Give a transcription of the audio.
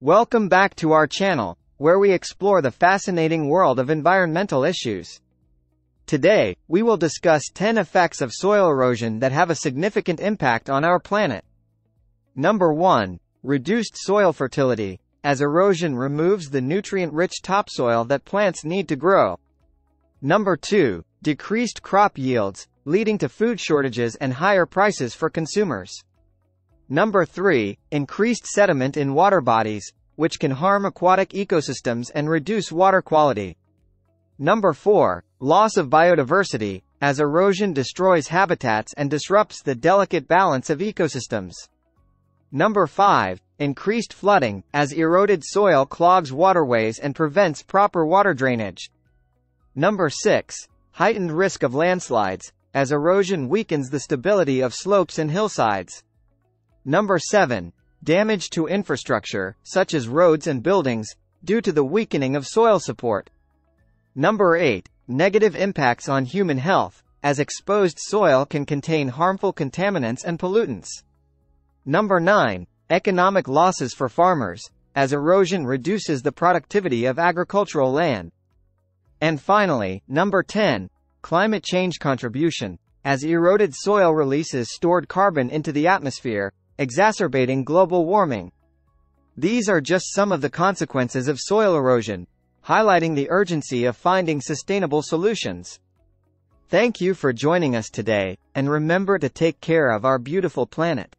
Welcome back to our channel, where we explore the fascinating world of environmental issues. Today, we will discuss 10 effects of soil erosion that have a significant impact on our planet. Number 1. Reduced soil fertility, as erosion removes the nutrient-rich topsoil that plants need to grow. Number 2. Decreased crop yields, leading to food shortages and higher prices for consumers. Number 3. Increased sediment in water bodies, which can harm aquatic ecosystems and reduce water quality. Number 4. Loss of biodiversity, as erosion destroys habitats and disrupts the delicate balance of ecosystems. Number 5. Increased flooding, as eroded soil clogs waterways and prevents proper water drainage. Number 6. Heightened risk of landslides, as erosion weakens the stability of slopes and hillsides. Number 7. Damage to infrastructure, such as roads and buildings, due to the weakening of soil support. Number 8. Negative impacts on human health, as exposed soil can contain harmful contaminants and pollutants. Number 9. Economic losses for farmers, as erosion reduces the productivity of agricultural land. And finally, number 10. Climate change contribution, as eroded soil releases stored carbon into the atmosphere, exacerbating global warming. These are just some of the consequences of soil erosion, highlighting the urgency of finding sustainable solutions. Thank you for joining us today, and remember to take care of our beautiful planet.